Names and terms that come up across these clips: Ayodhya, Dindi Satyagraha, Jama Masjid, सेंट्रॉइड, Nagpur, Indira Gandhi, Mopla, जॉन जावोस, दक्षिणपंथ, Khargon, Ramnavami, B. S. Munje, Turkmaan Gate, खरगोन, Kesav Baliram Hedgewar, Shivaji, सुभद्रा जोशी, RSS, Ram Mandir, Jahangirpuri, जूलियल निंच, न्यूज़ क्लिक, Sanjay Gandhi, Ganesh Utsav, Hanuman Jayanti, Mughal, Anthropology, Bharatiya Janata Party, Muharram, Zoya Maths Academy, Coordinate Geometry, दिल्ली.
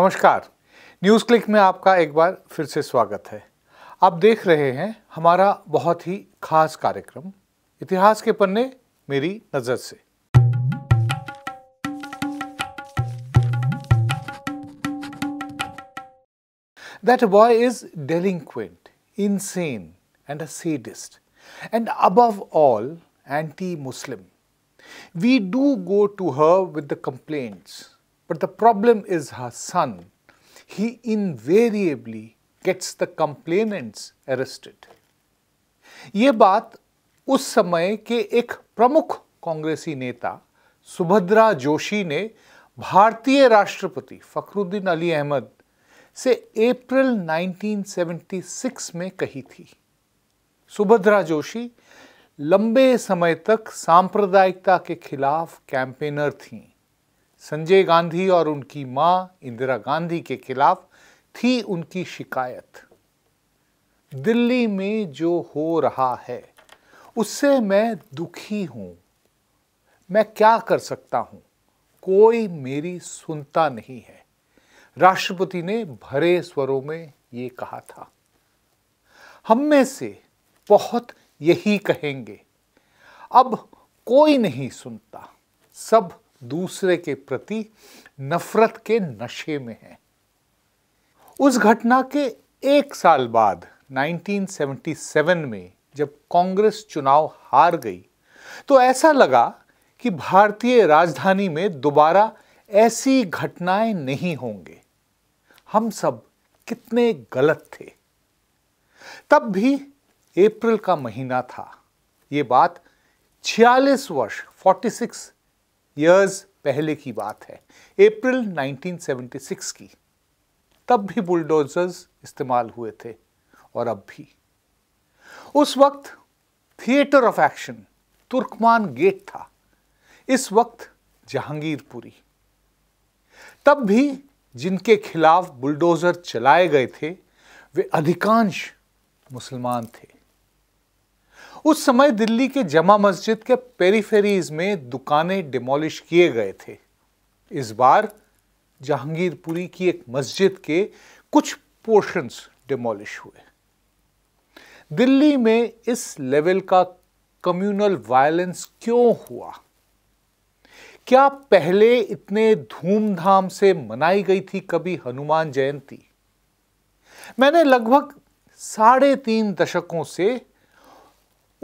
नमस्कार, न्यूज़ क्लिक में आपका एक बार फिर से स्वागत है। आप देख रहे हैं हमारा बहुत ही खास कार्यक्रम इतिहास के पन्ने मेरी नज़र से। That boy is delinquent, insane and a sadist and above all anti-Muslim. We do go to her with the complaints. But the problem is her son. He invariably gets the complainants arrested. ये बात उस समय के एक प्रमुख कांग्रेसी नेता सुभद्रा जोशी ने भारतीय राष्ट्रपति फखरुद्दीन अली अहमद से अप्रैल 1976 में कही थी। सुभद्रा जोशी लंबे समय तक सांप्रदायिकता के खिलाफ कैंपेनर थीं। संजय गांधी और उनकी मां इंदिरा गांधी के खिलाफ थी उनकी शिकायत। दिल्ली में जो हो रहा है उससे मैं दुखी हूं। मैं क्या कर सकता हूं? कोई मेरी सुनता नहीं है, राष्ट्रपति ने भरे स्वरों में ये कहा था। हम में से बहुत यही कहेंगे, अब कोई नहीं सुनता, सब दूसरे के प्रति नफरत के नशे में है। उस घटना के एक साल बाद 1977 में जब कांग्रेस चुनाव हार गई तो ऐसा लगा कि भारतीय राजधानी में दोबारा ऐसी घटनाएं नहीं होंगे। हम सब कितने गलत थे। तब भी अप्रैल का महीना था। ये बात 46 वर्ष 46 ईयर्स पहले की बात है, अप्रैल 1976 की। तब भी बुलडोजर्स इस्तेमाल हुए थे और अब भी। उस वक्त theatre of action Turkman gate था, इस वक्त जहांगीरपुरी। तब भी जिनके खिलाफ बुलडोजर चलाए गए थे वे अधिकांश मुसलमान थे। उस समय दिल्ली के जमा मस्जिद के पेरिफेरीज में दुकानें डिमोलिश किए गए थे। इस बार जहांगीरपुरी की एक मस्जिद के कुछ पोर्शंस डिमोलिश हुए। दिल्ली में इस लेवल का कम्युनल वायलेंस क्यों हुआ? क्या पहले इतने धूमधाम से मनाई गई थी कभी हनुमान जयंती? मैंने लगभग 3.5 दशकों से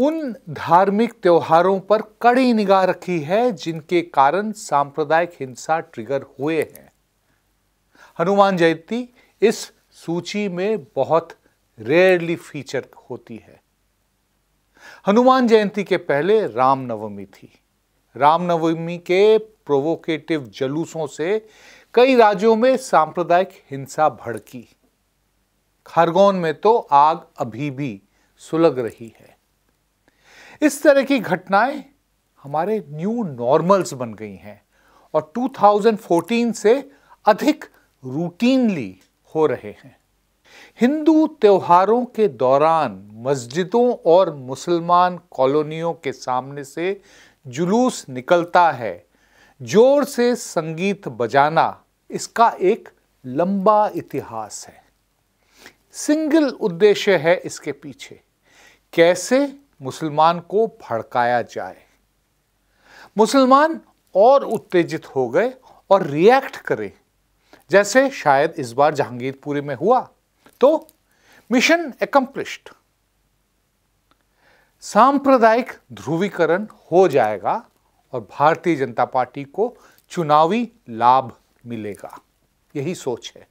उन धार्मिक त्योहारों पर कड़ी निगाह रखी है जिनके कारण सांप्रदायिक हिंसा ट्रिगर हुए हैं। हनुमान जयंती इस सूची में बहुत रेयरली फीचर होती है। हनुमान जयंती के पहले रामनवमी थी। रामनवमी के प्रोवोकेटिव जलूसों से कई राज्यों में सांप्रदायिक हिंसा भड़की। खरगोन में तो आग अभी भी सुलग रही है। इस तरह की घटनाएं हमारे न्यू नॉर्मल्स बन गई हैं और 2014 से अधिक रूटीनली हो रहे हैं। हिंदू त्योहारों के दौरान मस्जिदों और मुसलमान कॉलोनियों के सामने से जुलूस निकलता है। जोर से संगीत बजाना, इसका एक लंबा इतिहास है। सिंगल उद्देश्य है इसके पीछे, कैसे मुसलमान को भड़काया जाए। मुसलमान और उत्तेजित हो गए और रिएक्ट करें, जैसे शायद इस बार जहांगीरपुरी में हुआ, तो मिशन एकम्प्लिश्ड। सांप्रदायिक ध्रुवीकरण हो जाएगा और भारतीय जनता पार्टी को चुनावी लाभ मिलेगा, यही सोच है।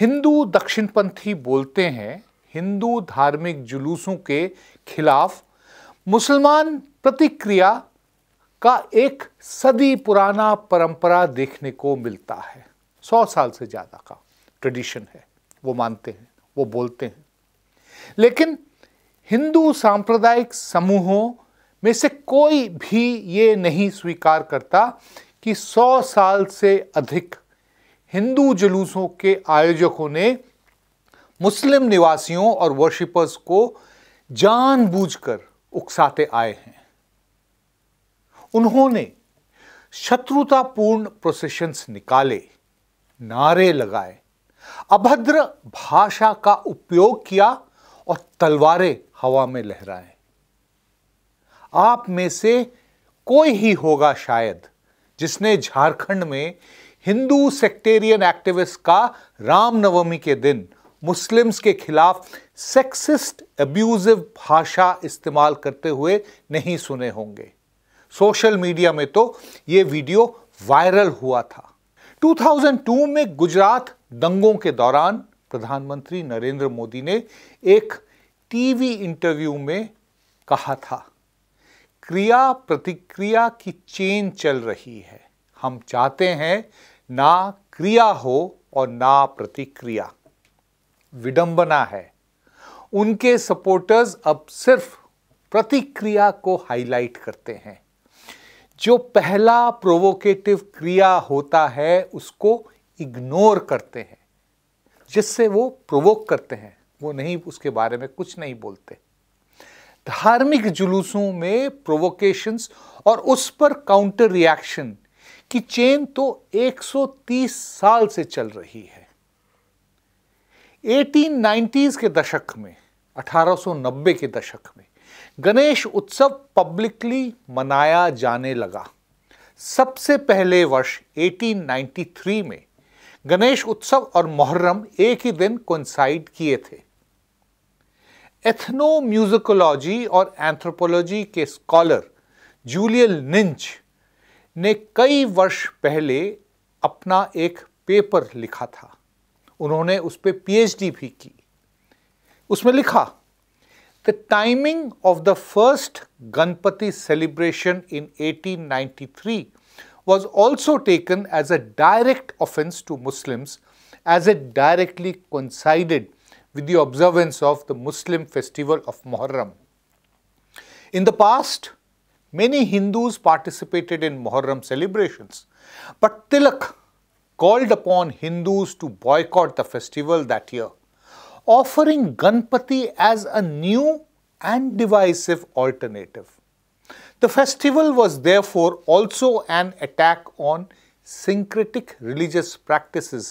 हिंदू दक्षिणपंथी बोलते हैं हिंदू धार्मिक जुलूसों के खिलाफ मुसलमान प्रतिक्रिया का एक सदी पुराना परंपरा देखने को मिलता है। 100 साल से ज़्यादा का ट्रेडिशन है, वो मानते हैं, वो बोलते हैं। लेकिन हिंदू सांप्रदायिक समूहों में से कोई भी ये नहीं स्वीकार करता कि 100 साल से अधिक हिंदू जुलूसों के आयोजकों ने मुस्लिम निवासियों और वर्शिपर्स को जानबूझकर उकसाते आए हैं। उन्होंने शत्रुतापूर्ण प्रोसेशंस निकाले, नारे लगाए, अभद्र भाषा का उपयोग किया और तलवारें हवा में लहराएं। आप में से कोई ही होगा शायद जिसने झारखंड में हिंदू सेक्टेरियन एक्टिविस्ट का रामनवमी के दिन मुस्लिम्स के खिलाफ सेक्सिस्ट अब्यूजिव भाषा इस्तेमाल करते हुए नहीं सुने होंगे। सोशल मीडिया में तो ये वीडियो वायरल हुआ था। 2002 में गुजरात दंगों के दौरान प्रधानमंत्री नरेंद्र मोदी ने एक टीवी इंटरव्यू में कहा था, क्रिया प्रतिक्रिया की चेन चल रही है, हम चाहते हैं ना क्रिया हो और ना प्रतिक्रिया। विडंबना है, उनके सपोर्टर्स अब सिर्फ प्रतिक्रिया को हाईलाइट करते हैं। जो पहला प्रोवोकेटिव क्रिया होता है उसको इग्नोर करते हैं, जिससे वो प्रोवोक करते हैं वो नहीं, उसके बारे में कुछ नहीं बोलते। धार्मिक जुलूसों में प्रोवोकेशंस और उस पर काउंटर रिएक्शन की चेन तो 130 साल से चल रही है। 1890s के दशक में, 1890 के दशक में गणेश उत्सव पब्लिकली मनाया जाने लगा। सबसे पहले वर्ष 1893 में गणेश उत्सव और मुहर्रम एक ही दिन कोइंसाइड किए थे। एथनो म्यूजिकोलॉजी और एंथ्रोपोलॉजी के स्कॉलर जूलियल निंच ने कई वर्ष पहले अपना एक पेपर लिखा था। उन्होंने उस पर पीएचडी भी की। उसमें लिखा, the timing of the first Ganpati celebration in 1893 was also taken as a direct offense to Muslims as it directly coincided with the observance of the Muslim festival of Muharram. In the past, many Hindus participated in Muharram celebrations, but Tilak called upon Hindus to boycott the festival that year, offering Ganpati as a new and divisive alternative. The festival was therefore also an attack on syncretic religious practices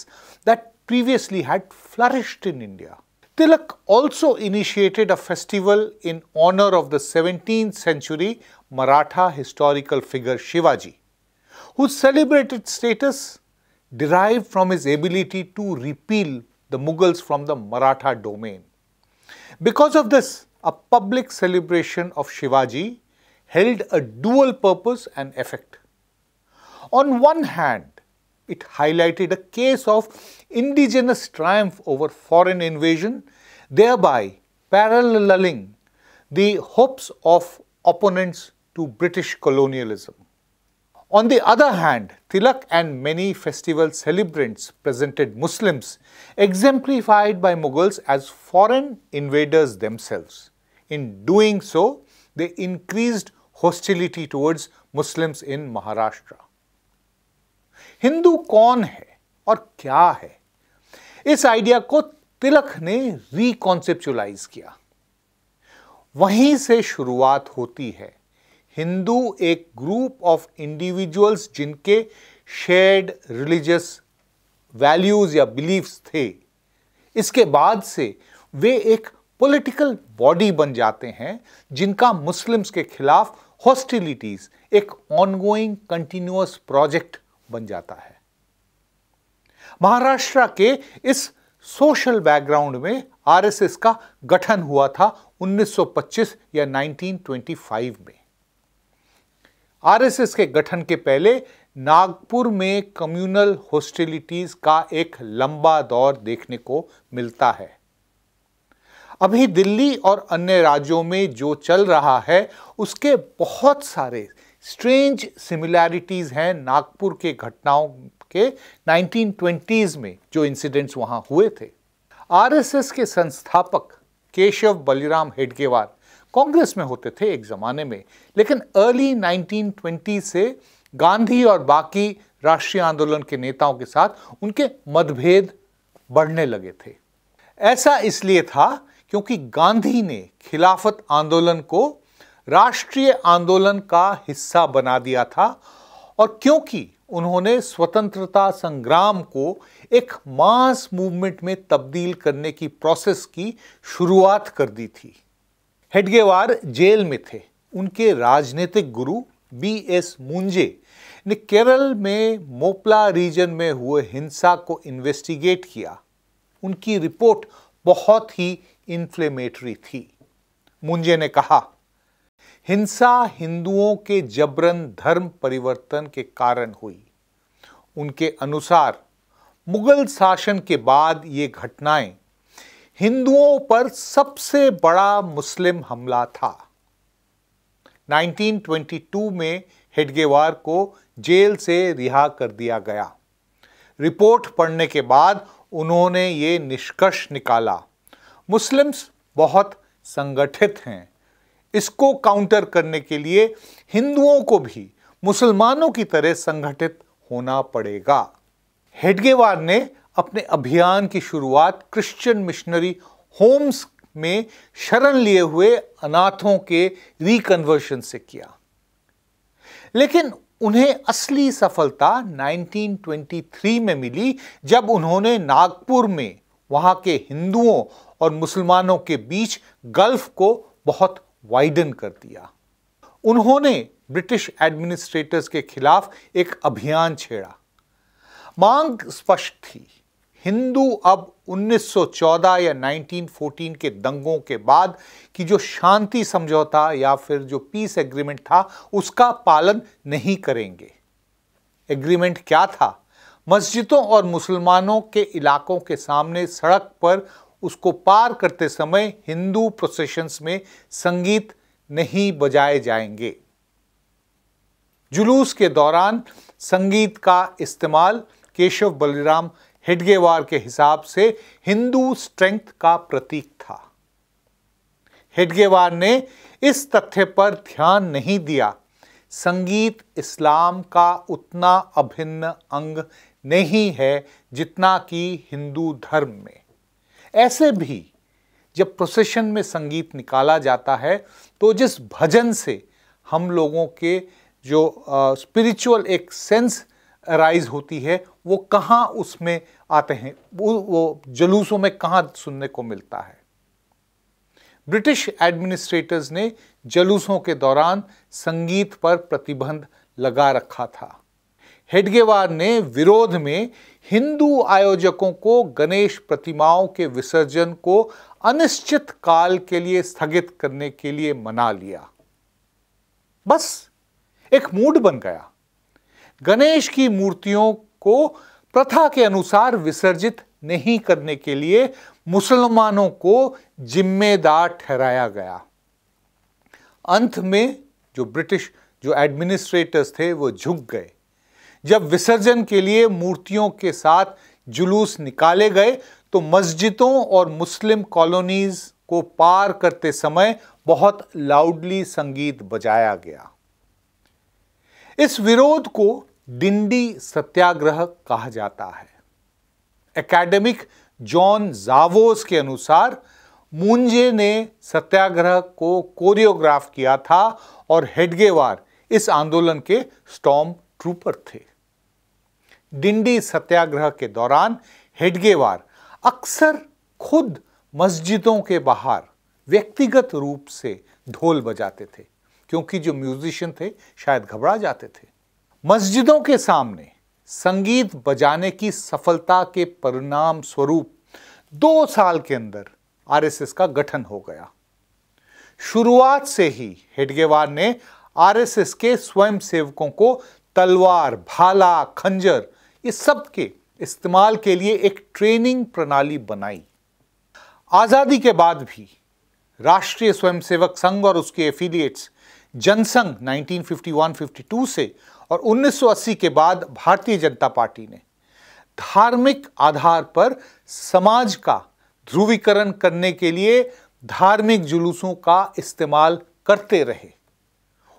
that previously had flourished in India. Tilak also initiated a festival in honor of the 17th century Maratha historical figure Shivaji, whose celebrated status derived from his ability to repeal the Mughals from the Maratha domain. Because of this, a public celebration of Shivaji held a dual purpose and effect. On one hand, it highlighted a case of indigenous triumph over foreign invasion, thereby paralleling the hopes of opponents to British colonialism. On the other hand, Tilak and many festival celebrants presented Muslims, exemplified by Mughals, as foreign invaders themselves. In doing so, they increased hostility towards Muslims in Maharashtra. Hindu कौन है और क्या है, इस idea को तिलक ने रिकॉन्सेप्चुअलाइज किया। वहीं से शुरुआत होती है। हिंदू एक ग्रुप ऑफ इंडिविजुअल्स जिनके शेयर्ड रिलीजियस वैल्यूज या बिलीफ्स थे। इसके बाद से वे एक पॉलिटिकल बॉडी बन जाते हैं जिनका मुस्लिम्स के खिलाफ हॉस्टिलिटीज एक ऑनगोइंग कंटिन्यूअस प्रोजेक्ट बन जाता है। महाराष्ट्र के इस सोशल बैकग्राउंड में आरएसएस का गठन हुआ था 1925 या 1925 में। आरएसएस के गठन के पहले नागपुर में कम्युनल हॉस्टिलिटीज का एक लंबा दौर देखने को मिलता है। अभी दिल्ली और अन्य राज्यों में जो चल रहा है उसके बहुत सारे स्ट्रेंज सिमिलैरिटीज़ हैं नागपुर के घटनाओं के 1920s में जो इंसिडेंट्स वहाँ हुए थे। आरएसएस के संस्थापक केशव बलिराम हेडगेवार कांग्रेस में होते थे एक ज़माने में, लेकिन अर्ली 1920 से गांधी और बाकी राष्ट्रीय आंदोलन के नेताओं के साथ उनके मतभेद बढ़ने लगे थे। ऐसा इसलिए था क्योंकि गांधी ने खिलाफत आंदोलन को राष्ट्रीय आंदोलन का हिस्सा बना दिया था और क्योंकि उन्होंने स्वतंत्रता संग्राम को एक मास मूवमेंट में तब्दील करने की प्रोसेस की शुरुआत कर दी थी। हेडगेवार जेल में थे। उनके राजनीतिक गुरु B.S. मुंजे ने केरल में मोपला रीजन में हुए हिंसा को इन्वेस्टिगेट किया। उनकी रिपोर्ट बहुत ही इन्फ्लेमेटरी थी। मुंजे ने कहा, हिंसा हिंदुओं के जबरन धर्म परिवर्तन के कारण हुई। उनके अनुसार मुगल शासन के बाद ये घटनाएं हिंदुओं पर सबसे बड़ा मुस्लिम हमला था। 1922 में हेडगेवार को जेल से रिहा कर दिया गया। रिपोर्ट पढ़ने के बाद उन्होंने ये निष्कर्ष निकाला, मुस्लिम्स बहुत संगठित हैं। इसको काउंटर करने के लिए हिंदुओं को भी मुसलमानों की तरह संगठित होना पड़ेगा। हेडगेवार ने अपने अभियान की शुरुआत क्रिश्चियन मिशनरी होम्स में शरण लिए हुए अनाथों के रिकन्वर्शन से किया, लेकिन उन्हें असली सफलता 1923 में मिली, जब उन्होंने नागपुर में वहां के हिंदुओं और मुसलमानों के बीच गल्फ को बहुत वाइडन कर दिया। उन्होंने ब्रिटिश एडमिनिस्ट्रेटर्स के खिलाफ एक अभियान छेड़ा। मांग स्पष्ट थी, हिंदू अब 1914 या 1914 के दंगों के बाद की जो शांति समझौता या फिर जो पीस एग्रीमेंट था उसका पालन नहीं करेंगे। एग्रीमेंट क्या था? मस्जिदों और मुसलमानों के इलाकों के सामने सड़क पर उसको पार करते समय हिंदू प्रोसेशंस में संगीत नहीं बजाए जाएंगे। जुलूस के दौरान संगीत का इस्तेमाल केशव बलिराम हेडगेवार के हिसाब से हिंदू स्ट्रेंथ का प्रतीक था। हेडगेवार ने इस तथ्य पर ध्यान नहीं दिया, संगीत इस्लाम का उतना अभिन्न अंग नहीं है जितना कि हिंदू धर्म में। ऐसे भी जब प्रोसेशन में संगीत निकाला जाता है तो जिस भजन से हम लोगों के जो स्पिरिचुअल एक सेंस राइज होती है वो कहाँ उसमें आते हैं, वो जुलूसों में कहाँ सुनने को मिलता है। ब्रिटिश एडमिनिस्ट्रेटर्स ने जुलूसों के दौरान संगीत पर प्रतिबंध लगा रखा था। हेडगेवार ने विरोध में हिंदू आयोजकों को गणेश प्रतिमाओं के विसर्जन को अनिश्चित काल के लिए स्थगित करने के लिए मना लिया। बस एक मूड बन गया, गणेश की मूर्तियों को प्रथा के अनुसार विसर्जित नहीं करने के लिए मुसलमानों को जिम्मेदार ठहराया गया। अंत में जो ब्रिटिश जो एडमिनिस्ट्रेटर्स थे वो झुक गए। जब विसर्जन के लिए मूर्तियों के साथ जुलूस निकाले गए तो मस्जिदों और मुस्लिम कॉलोनीज को पार करते समय बहुत लाउडली संगीत बजाया गया। इस विरोध को डिंडी सत्याग्रह कहा जाता है। एकेडमिक जॉन जावोस के अनुसार मुंजे ने सत्याग्रह को कोरियोग्राफ किया था और हेडगेवार इस आंदोलन के स्टॉर्म ट्रूपर थे। डिंडी सत्याग्रह के दौरान हेडगेवार अक्सर खुद मस्जिदों के बाहर व्यक्तिगत रूप से ढोल बजाते थे, क्योंकि जो म्यूजिशियन थे शायद घबरा जाते थे। मस्जिदों के सामने संगीत बजाने की सफलता के परिणाम स्वरूप 2 साल के अंदर आरएसएस का गठन हो गया। शुरुआत से ही हेडगेवार ने आरएसएस के स्वयंसेवकों को तलवार, भाला, खंजर ये सब के इस्तेमाल के लिए एक ट्रेनिंग प्रणाली बनाई। आज़ादी के बाद भी राष्ट्रीय स्वयंसेवक संघ और उसके एफिलिएट्स, जनसंघ 1951-52 से और 1980 के बाद भारतीय जनता पार्टी ने धार्मिक आधार पर समाज का ध्रुवीकरण करने के लिए धार्मिक जुलूसों का इस्तेमाल करते रहे।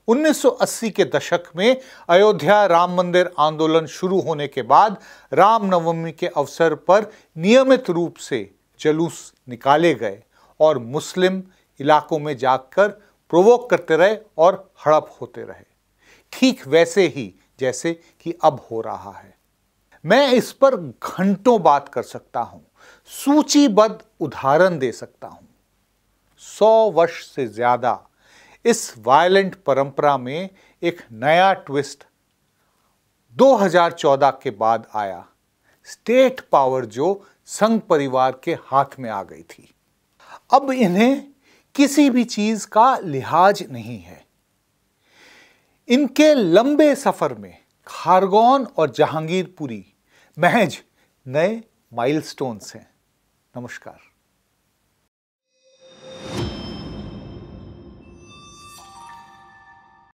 1980 के दशक में अयोध्या राम मंदिर आंदोलन शुरू होने के बाद रामनवमी के अवसर पर नियमित रूप से जुलूस निकाले गए और मुस्लिम इलाकों में जाकर प्रोवोक करते रहे और हड़प होते रहे। ठीक वैसे ही जैसे कि अब हो रहा है। मैं इस पर घंटों बात कर सकता हूं, सूचीबद्ध उदाहरण दे सकता हूं। 100 वर्ष से ज्यादा इस वायलेंट परंपरा में एक नया ट्विस्ट 2014 के बाद आया। स्टेट पावर जो संघ परिवार के हाथ में आ गई थी, अब इन्हें किसी भी चीज का लिहाज नहीं है। इनके लंबे सफर में खारगोन और जहांगीरपुरी महज नए माइलस्टोन्स हैं। नमस्कार।